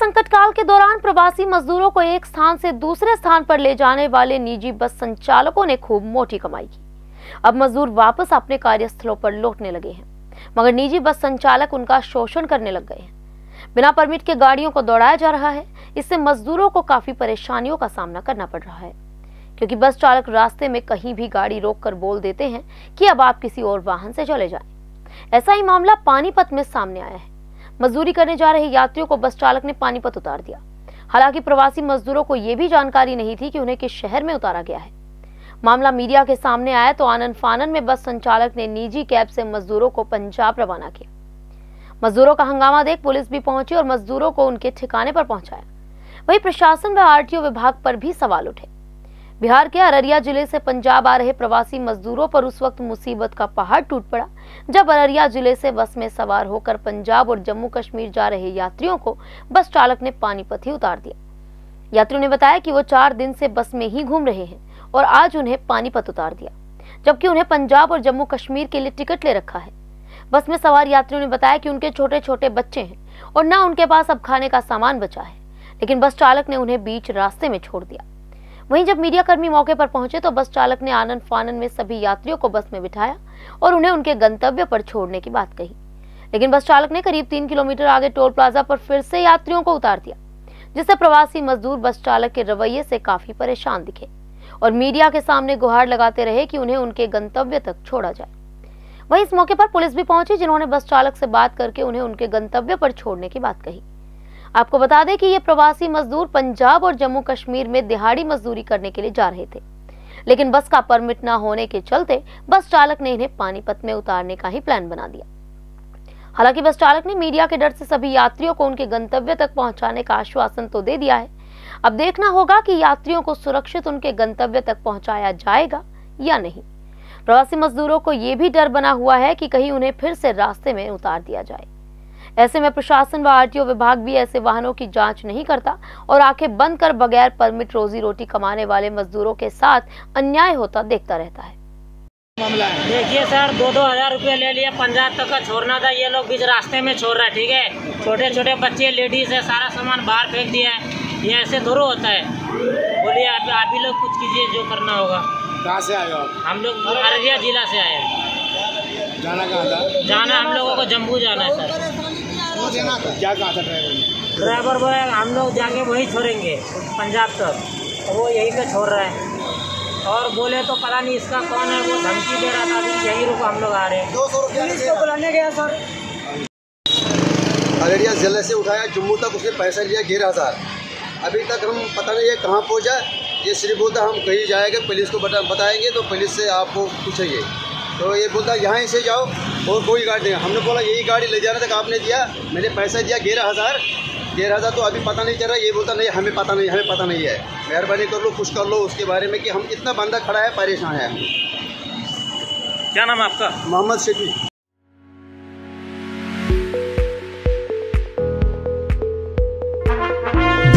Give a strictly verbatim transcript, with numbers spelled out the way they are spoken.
संकट काल के दौरान प्रवासी मजदूरों को एक स्थान से दूसरे स्थान पर ले जाने वाले निजी बस संचालकों ने खूब मोटी कमाई की। अब मजदूर वापस अपने कार्यस्थलों पर लौटने लगे हैं, मगर निजी बस संचालक उनका शोषण करने लग गए हैं। बिना परमिट के गाड़ियों को दौड़ाया जा रहा है। इससे मजदूरों को काफी परेशानियों का सामना करना पड़ रहा है, क्योंकि बस चालक रास्ते में कहीं भी गाड़ी रोक कर बोल देते हैं कि अब आप किसी और वाहन से चले जाएं। ऐसा ही मामला पानीपत में सामने आया है। मजदूरी करने जा रहे यात्रियों को बस चालक ने पानीपत उतार दिया। हालांकि प्रवासी मजदूरों को यह भी जानकारी नहीं थी कि उन्हें किस शहर में उतारा गया है। मामला मीडिया के सामने आया तो आनन फानन में बस संचालक ने निजी कैब से मजदूरों को पंजाब रवाना किया। मजदूरों का हंगामा देख पुलिस भी पहुंची और मजदूरों को उनके ठिकाने पर पहुंचाया। वहीं प्रशासन व आरटीओ विभाग पर भी सवाल उठे। बिहार के अररिया जिले से पंजाब आ रहे प्रवासी मजदूरों पर उस वक्त मुसीबत का पहाड़ टूट पड़ा जब अररिया जिले से बस में सवार होकर पंजाब और जम्मू कश्मीर जा रहे यात्रियों को बस चालक ने पानीपत ही उतार दिया। यात्रियों ने बताया कि वो चार दिन से बस में ही घूम रहे हैं और आज उन्हें पानीपत उतार दिया, जबकि उन्हें पंजाब और जम्मू कश्मीर के लिए टिकट ले रखा है। बस में सवार यात्रियों ने बताया कि उनके छोटे छोटे बच्चे हैं और न उनके पास अब खाने का सामान बचा है, लेकिन बस चालक ने उन्हें बीच रास्ते में छोड़ दिया। वहीं जब मीडियाकर्मी मौके पर पहुंचे तो बस चालक ने आनन फानन में सभी यात्रियों को बस में बिठाया और उन्हें उनके गंतव्य पर छोड़ने की बात कही, लेकिन बस चालक ने करीब तीन किलोमीटर आगे टोल प्लाजा पर फिर से यात्रियों को उतार दिया, जिससे प्रवासी मजदूर बस चालक के रवैये से काफी परेशान दिखे और मीडिया के सामने गुहार लगाते रहे कि उन्हें उनके गंतव्य तक छोड़ा जाए। वहीं इस मौके पर पुलिस भी पहुंची, जिन्होंने बस चालक से बात करके उन्हें उनके गंतव्य पर छोड़ने की बात कही। आपको बता दें कि ये प्रवासी मजदूर पंजाब और जम्मू कश्मीर में दिहाड़ी मजदूरी करने के लिए जा रहे थे, लेकिन बस का परमिट न होने के चलते बस चालक ने इन्हें पानीपत में उतारने का ही प्लान बना दिया। हालांकि बस चालक ने मीडिया के डर से सभी यात्रियों को उनके गंतव्य तक पहुंचाने का आश्वासन तो दे दिया है। अब देखना होगा कि यात्रियों को सुरक्षित उनके गंतव्य तक पहुंचाया जाएगा या नहीं। प्रवासी मजदूरों को ये भी डर बना हुआ है कि कहीं उन्हें फिर से रास्ते में उतार दिया जाए। ऐसे में प्रशासन व आरटीओ विभाग भी ऐसे वाहनों की जांच नहीं करता और आंखें बंद कर बगैर परमिट रोजी रोटी कमाने वाले मजदूरों के साथ अन्याय होता देखता रहता है। मामला देखिए सर, दो दो हजार रूपए ले लिए, पंजाब तक का छोड़ना था, ये लोग बीच रास्ते में छोड़ रहा है। ठीक है, छोटे छोटे बच्चे, लेडीज है, सारा सामान बाहर फेंक दिया है। ये ऐसे थोड़ा होता है। बोलिए आप, आप ही लोग कुछ कीजिए, जो करना होगा। कहाँ से आए आप? हम लोग अररिया जिला से आए। जाना कहाँ था? जाना हम लोगों को जम्मू जाना है सर। क्या कहा था ड्राइवर ने? ड्राइवर बोला हम लोग जाके वही छोड़ेंगे पंजाब तक, तो वो यहीं पे छोड़ रहा है। और बोले तो पता नहीं इसका कौन है, वो धमकी दे रहा था कि यहीं रुको, हम लोग आ रहे हैं। दो सौ रुपये बुलाने गया सर। अररिया जिले से उठाया जम्मू तक, उसने पैसा लिया ग्यारह हज़ार। अभी तक हम पता नहीं ये कहाँ पहुँचा। ये सिर्फ बोलता हम कहीं जाएंगे, पुलिस को बता बताएँगे तो पुलिस से आपको पूछेंगे, तो ये बोलता यहाँ से जाओ और कोई गाड़ी नहीं। हमने बोला यही गाड़ी ले जाने तक आपने दिया, मैंने पैसा दिया ग्यारह हज़ार ग्यारह हज़ार, तो अभी पता नहीं चल रहा। ये बोलता नहीं हमें पता नहीं हमें पता नहीं है। मेहरबानी कर लो, कुछ कर लो उसके बारे में कि हम कितना बंदा खड़ा है, परेशान है। क्या नाम है आपका? मोहम्मद शफी।